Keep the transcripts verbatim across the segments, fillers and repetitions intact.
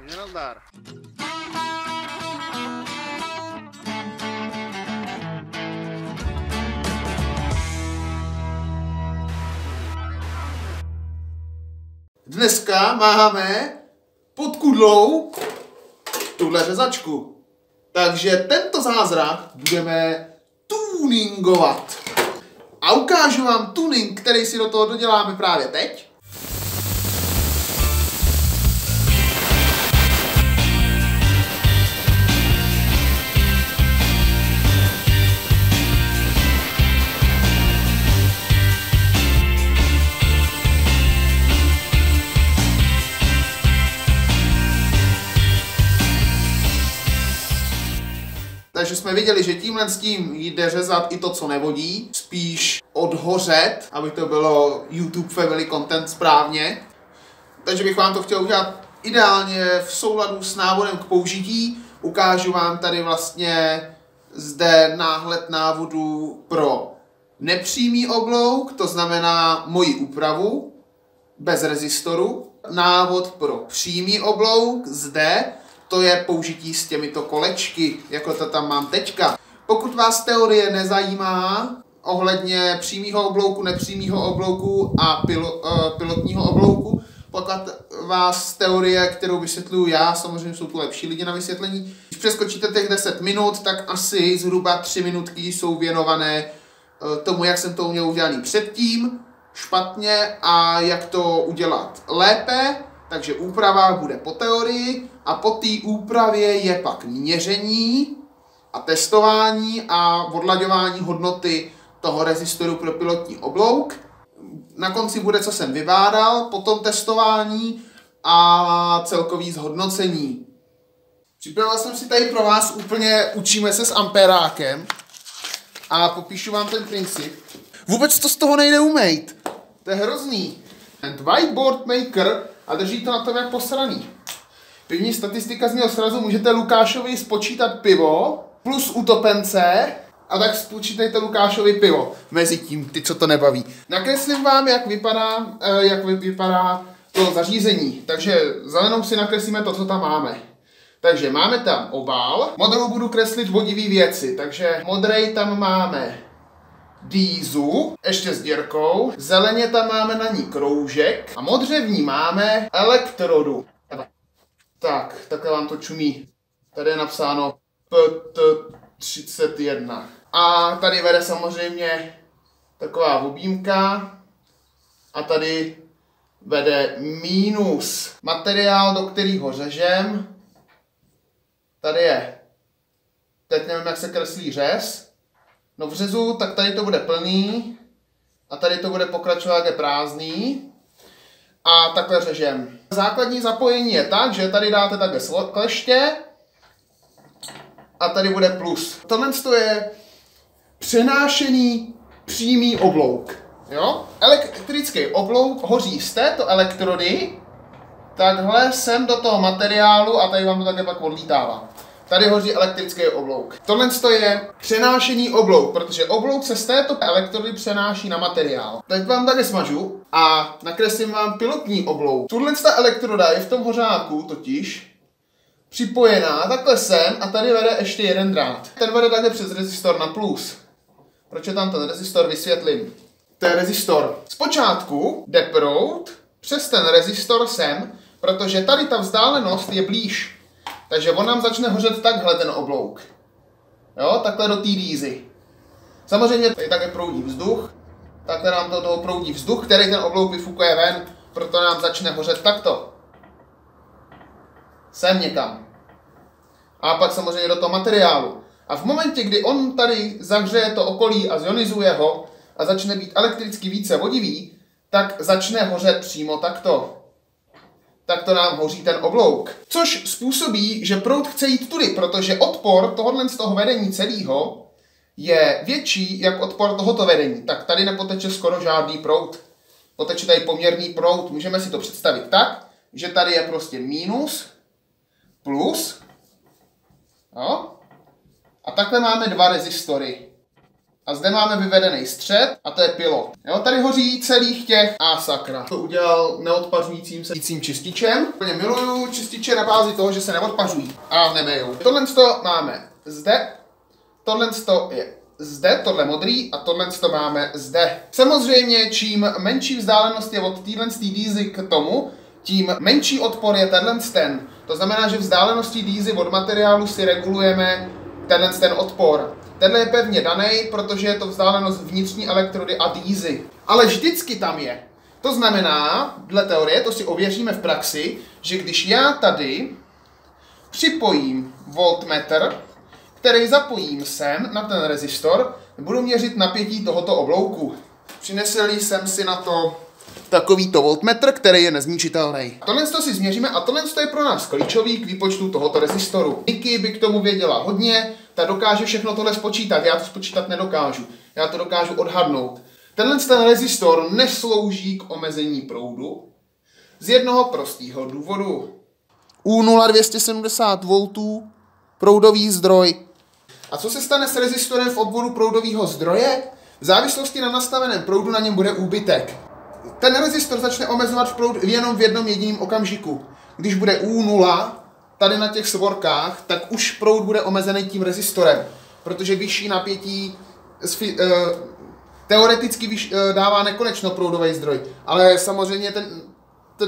Takže nazdar. Dneska máme pod kudlou tuhle řezačku. Takže tento zázrak budeme tuningovat. A ukážu vám tuning, který si do toho doděláme právě teď. Takže jsme viděli, že tímhle s tím jde řezat i to, co nevodí, spíš odhořet, aby to bylo YouTube family content správně. Takže bych vám to chtěl udělat ideálně v souladu s návodem k použití. Ukážu vám tady vlastně zde náhled návodu pro nepřímý oblouk, to znamená moji úpravu bez rezistoru. Návod pro přímý oblouk zde. To je použití s těmito kolečky, jako to tam mám teďka. Pokud vás teorie nezajímá ohledně přímého oblouku, nepřímého oblouku a pilo, uh, pilotního oblouku, pokud vás teorie, kterou vysvětluju já, samozřejmě jsou tu lepší lidi na vysvětlení, když přeskočíte těch deset minut, tak asi zhruba tři minutky jsou věnované uh, tomu, jak jsem to uměl udělaný předtím, špatně a jak to udělat lépe. Takže úprava bude po teorii a po té úpravě je pak měření a testování a odlaďování hodnoty toho rezistoru pro pilotní oblouk. Na konci bude, co jsem vyvádal, potom testování a celkový zhodnocení. Připravil jsem si tady pro vás úplně učíme se s ampérákem a popíšu vám ten princip. Vůbec to z toho nejde umejt. To je hrozný. And whiteboard maker a drží to na tom jak posraný. První statistika z něho srazu můžete Lukášovi spočítat pivo plus utopence a tak spočítejte Lukášovi pivo. Mezitím, ty, co to nebaví. Nakreslím vám, jak vypadá, jak vypadá to zařízení. Takže zelenou si nakreslíme to, co tam máme. Takže máme tam obal. Modrou budu kreslit vodivý věci. Takže modrej tam máme dýzu, ještě s děrkou. Zeleně tam máme na ní kroužek. A modře v ní máme elektrodu. Tak, takhle vám to čumí. Tady je napsáno P T třicet jedna. A tady vede samozřejmě taková objímka. A tady vede mínus. Materiál, do kterého řežem. Tady je. Teď nevím, jak se kreslí řez. No v řezu, tak tady to bude plný. A tady to bude pokračovat, jak je prázdný. A takhle řežem. Základní zapojení je tak, že tady dáte takhle kleště a tady bude plus. Tohle je přenášený přímý oblouk. Jo? Elektrický oblouk, hoří z této elektrody, takhle sem do toho materiálu a tady vám to také pak odlítává. Tady hoří elektrický oblouk. Tohle je přenášený oblouk, protože oblouk se z této elektrody přenáší na materiál. Teď vám tady smažu a nakreslím vám pilotní oblouk. Tuhle elektroda je v tom hořáku totiž připojená takhle sem a tady vede ještě jeden drát. Ten vede takhle přes rezistor na plus. Proč je tam ten rezistor, vysvětlím. To je rezistor. Zpočátku jde proud přes ten rezistor sem, protože tady ta vzdálenost je blíž. Takže on nám začne hořet takhle ten oblouk. Jo, takhle do té dýzy. Samozřejmě tady také proudí vzduch. Takhle nám to toho proudí vzduch, který ten oblouk vyfukuje ven, proto nám začne hořet takto. Sem někam. A pak samozřejmě do toho materiálu. A v momentě, kdy on tady zahřeje to okolí a zionizuje ho a začne být elektricky více vodivý, tak začne hořet přímo takto. Tak to nám hoří ten oblouk. Což způsobí, že proud chce jít tudy, protože odpor tohohle z toho vedení celého je větší, jak odpor tohoto vedení. Tak tady nepoteče skoro žádný proud. Poteče tady poměrný proud. Můžeme si to představit tak, že tady je prostě mínus, plus, jo? A takhle máme dva rezistory. A A zde máme vyvedený střed a to je pilot. Jo, tady hoří celých těch a sakra. To udělal neodpařujícím se čističem. Úplně miluju čističe na bázi toho, že se neodpařují a nebejou. Tohle to máme zde, tohle to je zde, tohle modrý a tohle to máme zde. Samozřejmě čím menší vzdálenost je od téhle dýzy k tomu, tím menší odpor je tenhle ten. To znamená, že vzdáleností dýzy od materiálu si regulujeme tenhle ten odpor. Tenhle je pevně daný, protože je to vzdálenost vnitřní elektrody a dýzy. Ale vždycky tam je. To znamená, dle teorie, to si ověříme v praxi, že když já tady připojím voltmetr, který zapojím sem na ten rezistor, budu měřit napětí tohoto oblouku. Přinesl jsem si na to takovýto voltmetr, který je nezničitelný. Tohle si změříme a tohle je pro nás klíčový k výpočtu tohoto rezistoru. Niky by k tomu věděla hodně, ta dokáže všechno tohle spočítat, já to spočítat nedokážu, já to dokážu odhadnout. Tenhle ten rezistor neslouží k omezení proudu z jednoho prostého důvodu. U nula dvě stě sedmdesát voltů proudový zdroj. A co se stane s rezistorem v obvodu proudového zdroje? V závislosti na nastaveném proudu na něm bude úbytek. Ten rezistor začne omezovat proud jenom v jednom jediném okamžiku. Když bude U nula tady na těch svorkách, tak už proud bude omezený tím rezistorem, protože vyšší napětí sfi, uh, teoreticky vyš, uh, dává nekonečno proudový zdroj, ale samozřejmě ten,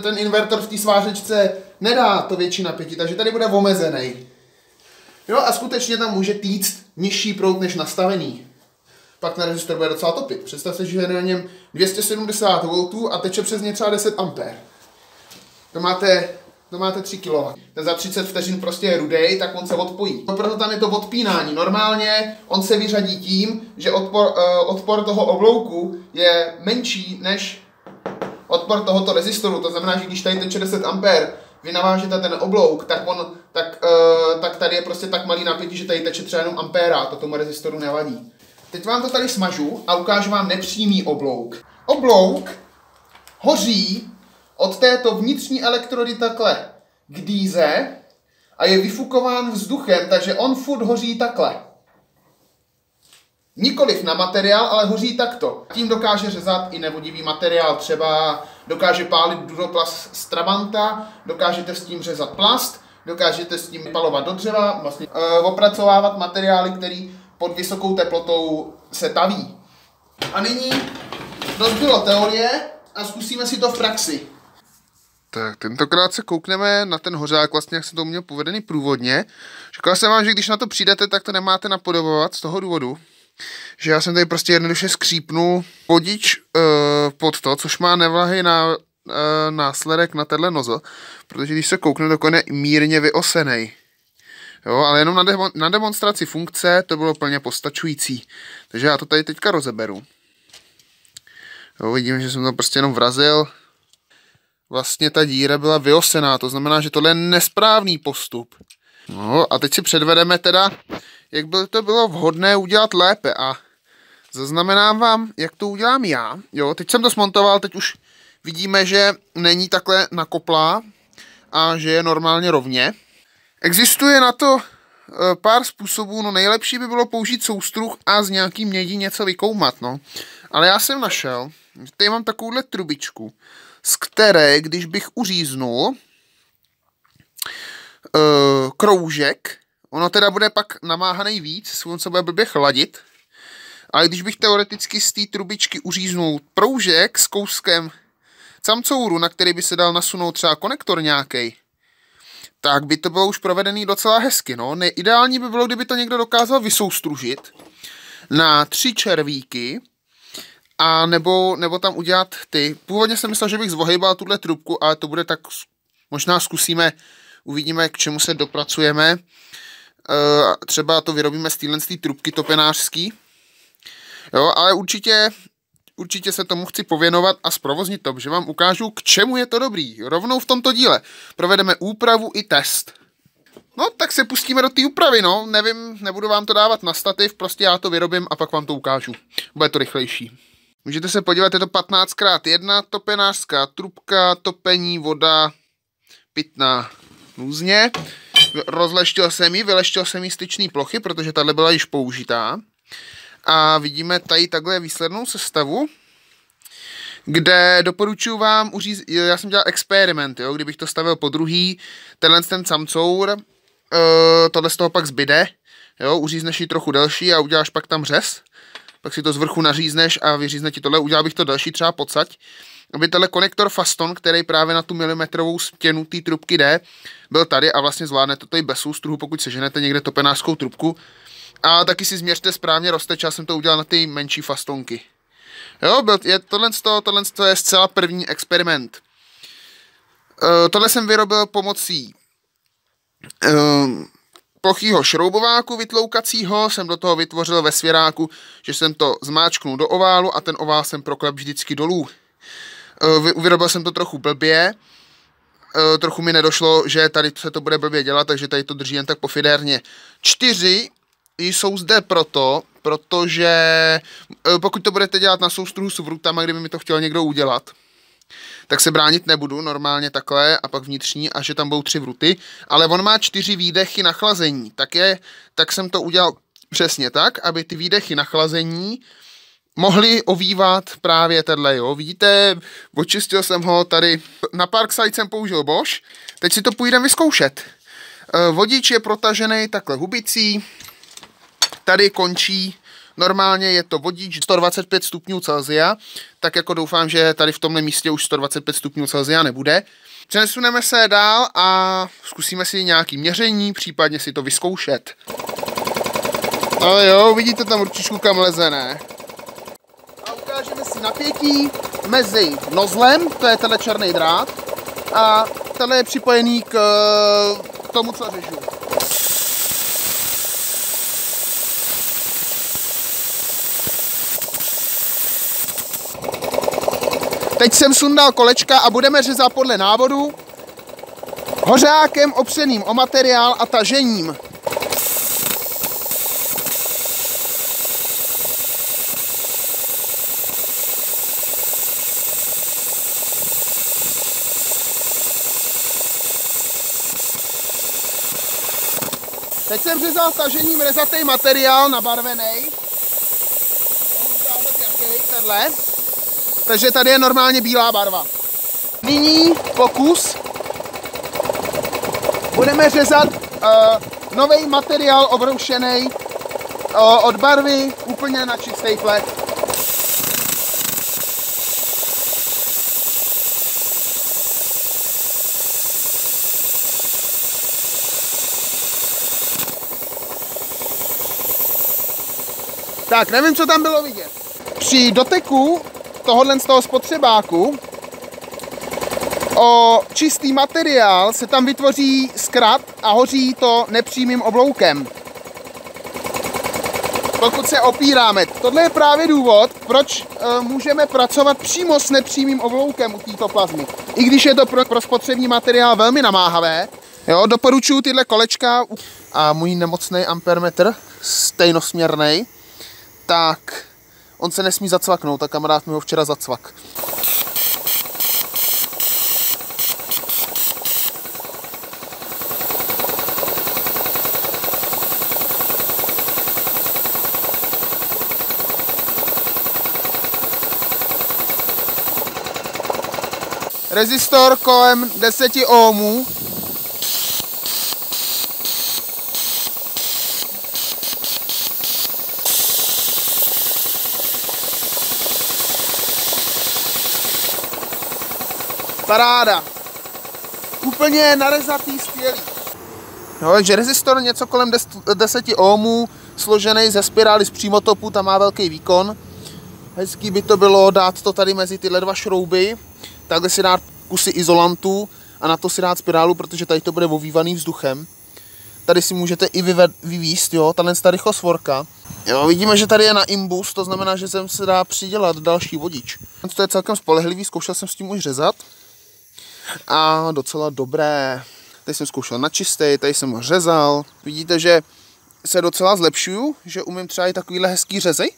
ten invertor v té svářečce nedá to větší napětí, takže tady bude omezený. Jo, a skutečně tam může týct nižší proud než nastavený. Pak ten rezistor bude docela topit. Představte, že je na něm dvě stě sedmdesát voltů a teče přes něj třeba deset ampér. To máte, to máte tři kilowatthodiny. Ten za třicet vteřin prostě je rudej, tak on se odpojí. No proto tam je to odpínání. Normálně on se vyřadí tím, že odpor, uh, odpor toho oblouku je menší než odpor tohoto rezistoru. To znamená, že když tady teče deset ampér, vy navážete ten oblouk, tak, on, tak, uh, tak tady je prostě tak malý napětí, že tady teče třeba jenom ampéra a to tomu rezistoru nevadí. Teď vám to tady smažu a ukážu vám nepřímý oblouk. Oblouk hoří od této vnitřní elektrody takhle k dýze a je vyfukován vzduchem, takže on furt hoří takhle. Nikoliv na materiál, ale hoří takto. Tím dokáže řezat i nevodivý materiál, třeba dokáže pálit duroplast z Trabanta, dokážete s tím řezat plast, dokážete s tím palovat do dřeva, vlastně e, opracovávat materiály, který pod vysokou teplotou se taví. A nyní dost bylo teorie a zkusíme si to v praxi. Tak tentokrát se koukneme na ten hořák, vlastně jak se to měl povedený průvodně. Říkal jsem vám, že když na to přijdete, tak to nemáte napodobovat z toho důvodu, že já jsem tady prostě jednoduše skřípnul podič e, pod to, což má nevlahý na, e, následek na tenhle nozo, protože když se koukne, tak on je mírně vyosenej. Jo, ale jenom na, demon na demonstraci funkce to bylo plně postačující. Takže já to tady teďka rozeberu. Jo, vidím, že jsem to prostě jenom vrazil. Vlastně ta díra byla vyosená, to znamená, že tohle je nesprávný postup. No a teď si předvedeme teda, jak by to bylo vhodné udělat lépe. A zaznamenám vám, jak to udělám já. Jo, teď jsem to smontoval, teď už vidíme, že není takhle nakoplá a že je normálně rovně. Existuje na to pár způsobů, no nejlepší by bylo použít soustruh a z nějaký mědi něco vykoumat, no. Ale já jsem našel, tady mám takovouhle trubičku, z které, když bych uříznul e, kroužek, ono teda bude pak namáhaný víc, on se bude blbě chladit, ale když bych teoreticky z té trubičky uříznul proužek s kouskem camcouru, na který by se dal nasunout třeba konektor nějaký, tak by to bylo už provedený docela hezky. No. Neideální by bylo, kdyby to někdo dokázal vysoustružit na tři červíky a nebo, nebo tam udělat ty. Původně jsem myslel, že bych zvohejbal tuhle trubku, ale to bude tak, možná zkusíme, uvidíme, k čemu se dopracujeme. E, třeba to vyrobíme z téhle trubky topenářský. Jo, ale určitě, určitě se tomu chci pověnovat a zprovoznit to, že vám ukážu, k čemu je to dobrý. Rovnou v tomto díle provedeme úpravu i test. No, tak se pustíme do té úpravy, no. Nevím, nebudu vám to dávat na stativ, prostě já to vyrobím a pak vám to ukážu. Bude to rychlejší. Můžete se podívat, je to patnáct krát jedna, topenářská trubka, topení, voda, pitná různě. Rozleštil jsem ji, vyleštil jsem ji styčný plochy, protože tahle byla již použitá. a vidíme tady takhle výslednou sestavu, kde doporučuji vám uříct, já jsem dělal experiment, jo, kdybych to stavil po druhý, tenhle ten camcour, tohle z toho pak zbyde, jo, uřízneš ji trochu delší a uděláš pak tam řez, pak si to z vrchu nařízneš a vyřízne ti tohle, udělal bych to delší třeba pocať, aby tenhle konektor Faston, který právě na tu milimetrovou stěnu té trubky jde, byl tady a vlastně zvládne to i bez soustruhu, pokud seženete někde topenářskou trubku. A taky si změřte správně rozteč, já jsem to udělal na ty menší fastonky. Jo, byl, je, tohle, tohle je zcela první experiment. E, tohle jsem vyrobil pomocí e, plochýho šroubováku vytloukacího, jsem do toho vytvořil ve svěráku, že jsem to zmáčknul do oválu a ten ovál jsem proklep vždycky dolů. E, vyrobil jsem to trochu blbě, e, trochu mi nedošlo, že tady se to bude blbě dělat, takže tady to drží jen tak pofidérně. Čtyři jsou zde proto, protože pokud to budete dělat na soustruhu s vrutama, kdyby mi to chtěl někdo udělat, tak se bránit nebudu, normálně takhle a pak vnitřní a že tam budou tři vruty, ale on má čtyři výdechy na chlazení, tak, je, tak jsem to udělal přesně tak, aby ty výdechy na chlazení mohly ovívat právě tenhle, jo, vidíte, očistil jsem ho tady, na Parkside jsem použil Bosch, teď si to půjdeme vyzkoušet. Vodič je protažený takhle hubicí, tady končí, normálně je to vodič sto dvacet pět stupňů Celsia, tak jako doufám, že tady v tomhle místě už sto dvacet pět stupňů Celsia nebude. Přesuneme se dál a zkusíme si nějaké měření, případně si to vyzkoušet. Ale jo, vidíte tam ručičku, kam leze, ne? A ukážeme si napětí mezi nozlem, to je tenhle černý drát, a tenhle je připojený k tomu, co řežu. Teď jsem sundal kolečka a budeme řezat podle návodu hořákem opřeným o materiál a tažením. Teď jsem řezal tažením rezatý materiál nabarvený. Tenhle. Takže tady je normálně bílá barva. Nyní pokus. Budeme řezat uh, nový materiál obroušený uh, od barvy úplně na čistý plech. Tak, nevím, co tam bylo vidět. Při doteku tohohle z toho spotřebáku o čistý materiál se tam vytvoří zkrat a hoří to nepřímým obloukem. Pokud se opíráme, tohle je právě důvod, proč e, můžeme pracovat přímo s nepřímým obloukem u této plazmy. I když je to pro, pro spotřební materiál velmi namáhavé, jo, doporučuji tyhle kolečka a můj nemocný ampermetr stejnosměrný, tak on se nesmí zacvaknout a kamarád mi ho včera zacvak. Rezistor kolem deset ohmů. Paráda. Úplně narezatý, skvělý. No, takže rezistor něco kolem deset ohmů, složený ze spirály z přímotopu, tam má velký výkon. Hezký by to bylo dát to tady mezi tyhle dva šrouby, takhle si dát kusy izolantu a na to si dát spirálu, protože tady to bude ovívaný vzduchem. Tady si můžete i vyvíst, jo, tahle ta rychlosvorka. Jo, vidíme, že tady je na imbus, to znamená, že sem se dá přidělat další vodič. To je celkem spolehlivý, zkoušel jsem s tím už řezat. A docela dobré. Tady jsem zkoušel na čistý, tady jsem ho řezal. Vidíte, že se docela zlepšuju, že umím třeba i takovýhle hezký řezy.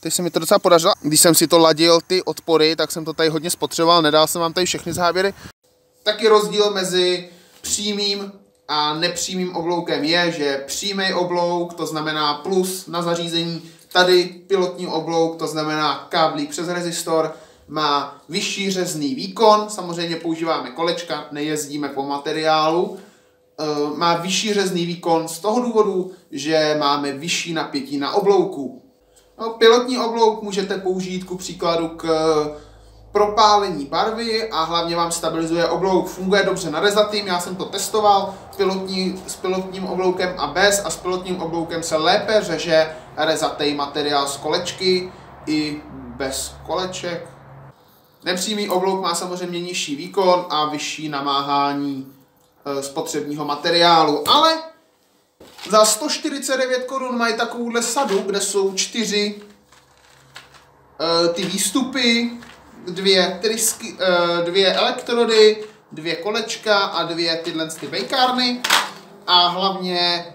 Teď se mi to docela podařilo. Když jsem si to ladil, ty odpory, tak jsem to tady hodně spotřeboval, nedal jsem vám tady všechny závěry. Taky rozdíl mezi přímým a nepřímým obloukem je, že přímý oblouk, to znamená plus na zařízení, Tady pilotní oblouk, to znamená káblík přes rezistor, má vyšší řezný výkon, samozřejmě používáme kolečka, nejezdíme po materiálu, e, má vyšší řezný výkon z toho důvodu, že máme vyšší napětí na oblouku. No, pilotní oblouk můžete použít ku příkladu k propálení barvy a hlavně vám stabilizuje oblouk. Funguje dobře na rezatým, já jsem to testoval pilotní, s pilotním obloukem a bez a s pilotním obloukem se lépe řeže rezatý materiál z kolečky i bez koleček. Nepřímý oblouk má samozřejmě nižší výkon a vyšší namáhání spotřebního materiálu, ale za sto čtyřicet devět korun mají takovouhle sadu, kde jsou čtyři ty výstupy, dvě, trysky, dvě elektrody, dvě kolečka a dvě tyhle ty bejkárny. A hlavně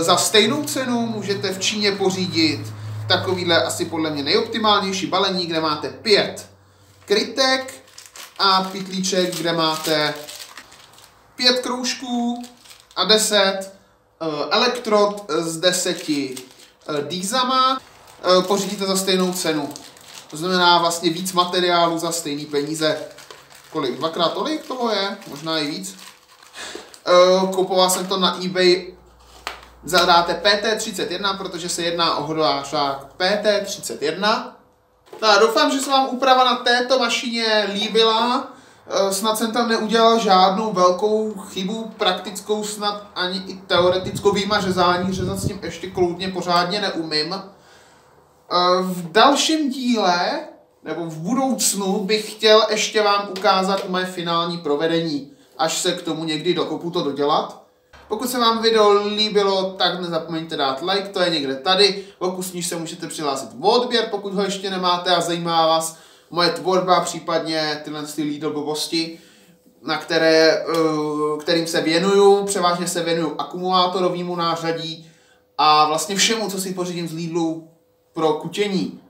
za stejnou cenu můžete v Číně pořídit takovýhle asi podle mě nejoptimálnější balení, kde máte pět krytek a pytlíček, kde máte pět kroužků a deset elektrod s deseti dýzama. Pořídíte za stejnou cenu. To znamená vlastně víc materiálu za stejný peníze. Kolik? Dvakrát tolik toho je? Možná i víc. Koupoval jsem to na eBay. Zadáte P T třicet jedna, protože se jedná o hodlářák P T třicet jedna. Tak doufám, že se vám úprava na této mašině líbila. Snad jsem tam neudělal žádnou velkou chybu, praktickou snad ani i teoretickou, výjima řezání, řezat s tím ještě kloudně pořádně neumím. V dalším díle, nebo v budoucnu, bych chtěl ještě vám ukázat moje finální provedení, až se k tomu někdy dokopu to dodělat. Pokud se vám video líbilo, tak nezapomeňte dát like, to je někde tady. Pokud s níž se můžete přihlásit v odběr, pokud ho ještě nemáte a zajímá vás moje tvorba, případně tyhle Lidl blbosti, na které, kterým se věnuju. Převážně se věnuju akumulátorovému nářadí a vlastně všemu, co si pořídím z Lidlu pro kutění.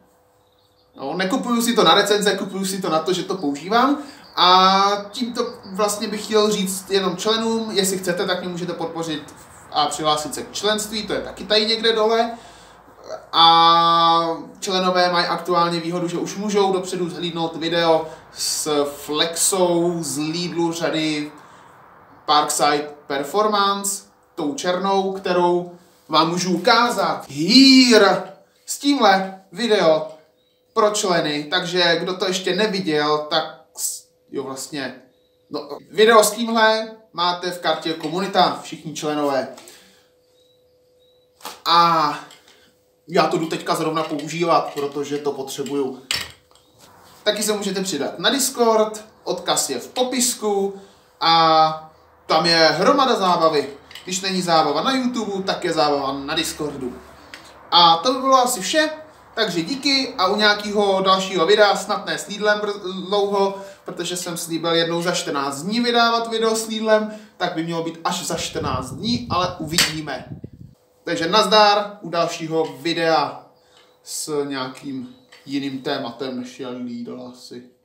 No, nekupuju si to na recenze, kupuju si to na to, že to používám. A tímto vlastně bych chtěl říct jenom členům, jestli chcete, tak mě můžete podpořit a přihlásit se k členství, to je taky tady někde dole. A členové mají aktuálně výhodu, že už můžou dopředu zhlídnout video s flexou z Lidlu řady Parkside Performance, tou černou, kterou vám můžu ukázat. Hýr! S tímhle video pro členy, takže kdo to ještě neviděl, tak jo, vlastně, no, video s tímhle máte v kartě komunita, všichni členové. A já to jdu teďka zrovna používat, protože to potřebuju. Taky se můžete přidat na Discord, odkaz je v popisku a tam je hromada zábavy. Když není zábava na YouTube, tak je zábava na Discordu. A to by bylo asi vše, takže díky a u nějakého dalšího videa, snad ne s Lidlem dlouho, protože jsem slíbil jednou za čtrnáct dní vydávat video s Lidlem, tak by mělo být až za čtrnáct dní, ale uvidíme. Takže nazdar u dalšího videa s nějakým jiným tématem, než je Lidl asi.